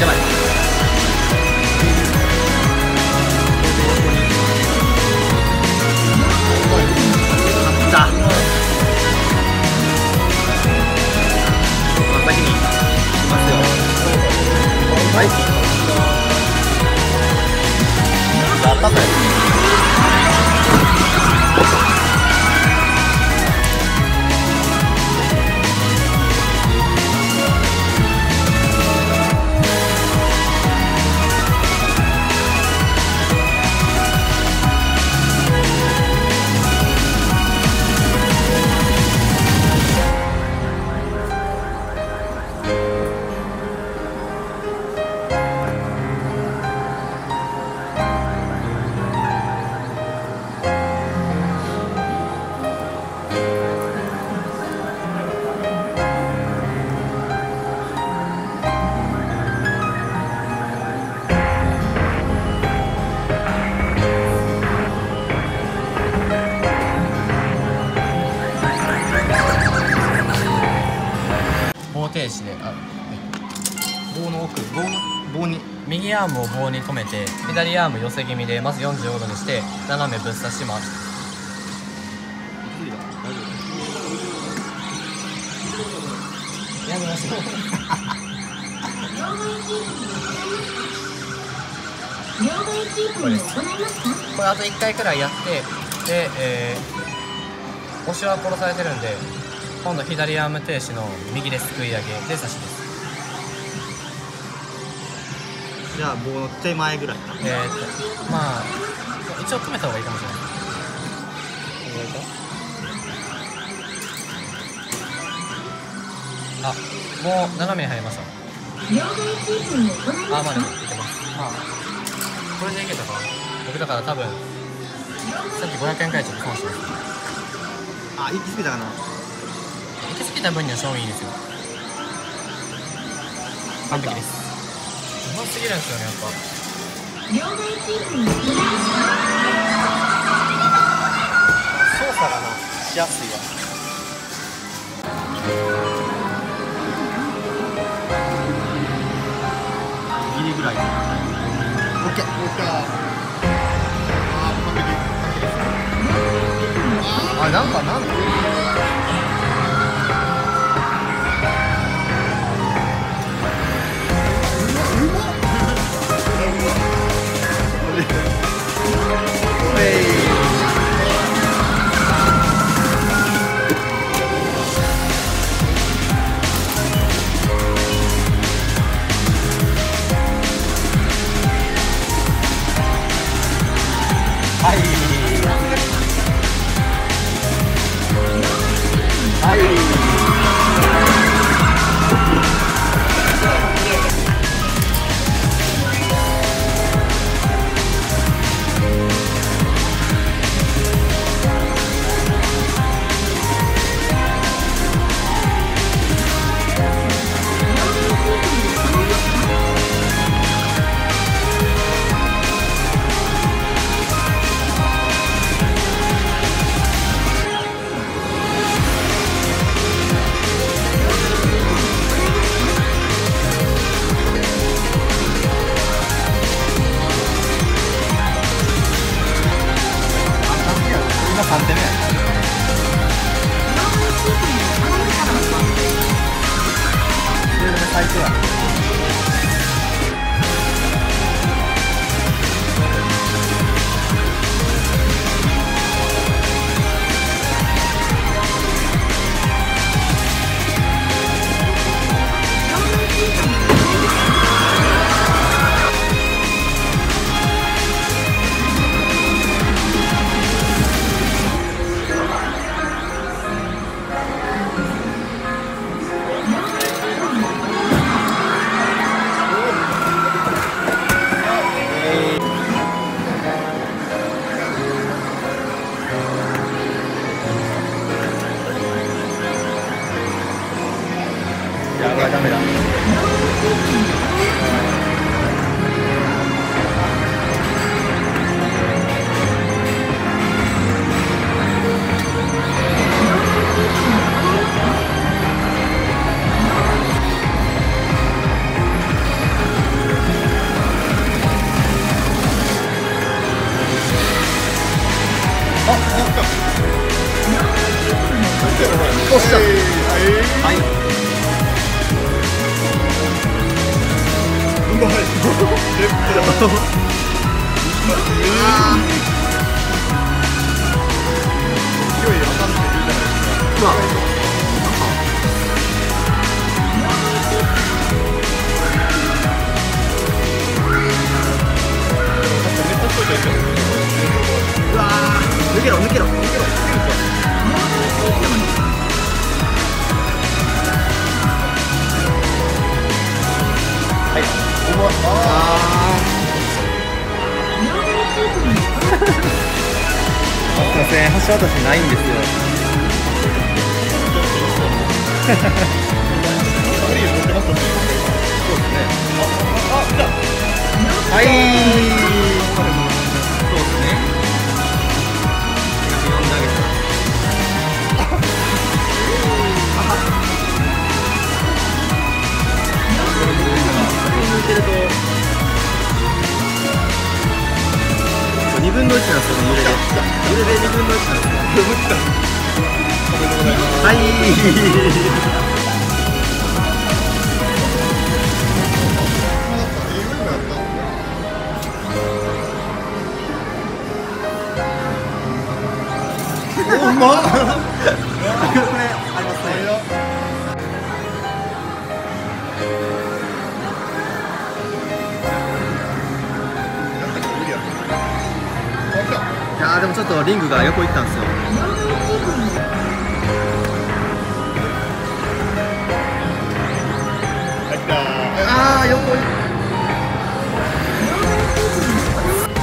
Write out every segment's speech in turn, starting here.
やばい。あった真っ先にいますよ。はいやったぜ。右アームを棒に止めて、左アーム寄せ気味でまず45度にして斜めぶっ刺します。やめましょう。これあと1回くらいやって、で、押しは殺されてるんで、今度左アーム停止の右ですくい上げで刺しです。じゃあ棒の手前ぐらい。まあ一応止めた方がいいかもしれない。あ、もう斜めに入りました。あ、まだいけます。あ、これでいけたかな。僕だから多分さっき500円くらいちょっと損しました。あ、行き過ぎたかな。行き過ぎた分には勝負いいですよ。完璧です。うますぎるんですよね、やっぱ。操作がな、しやすいわ。ギリぐらい。OK。あれ、なんか。はい。押しちゃう。はい、うまい。勢い当たってるじゃないですか。まあ抜けろ抜けろ抜けろ。はい。すいません、橋渡しないんですよ。はい。2分の1なんですよ、揺れで。揺れで2分の1なんですよ。はいおうまっこれ、ありますね。でもちょっとリングが横行ったんですよ。ああ、横行った。あ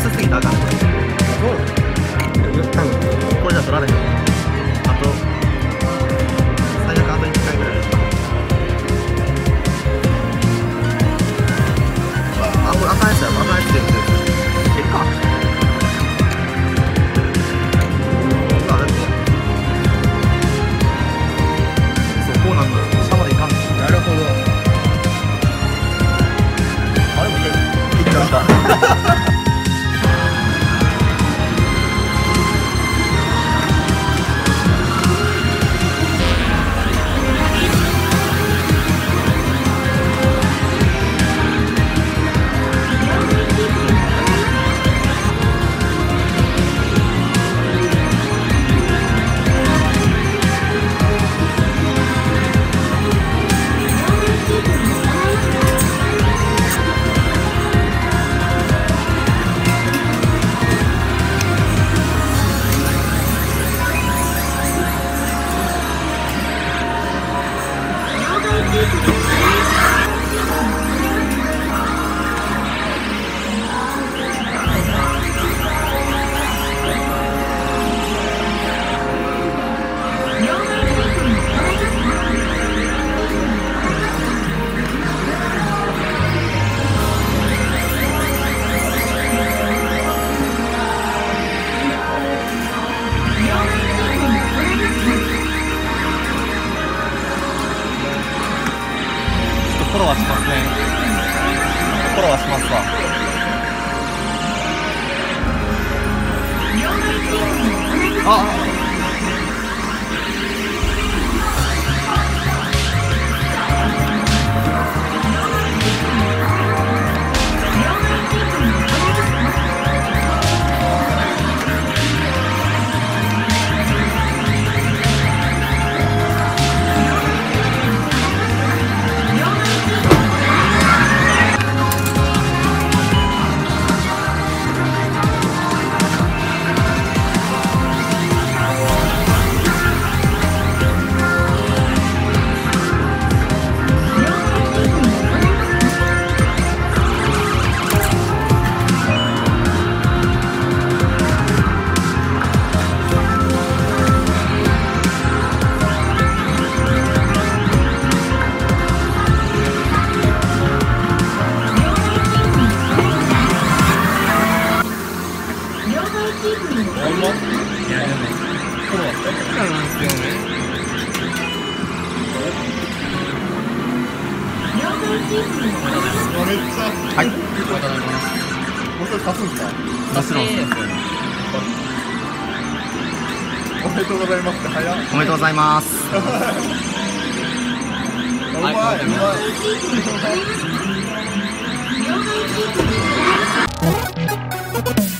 寄せすぎたらあかんねこれ。うん、これじゃ取られへん。あと最悪あと1回ぐらいだ。あ、これ赤いやつや、赤いやつや。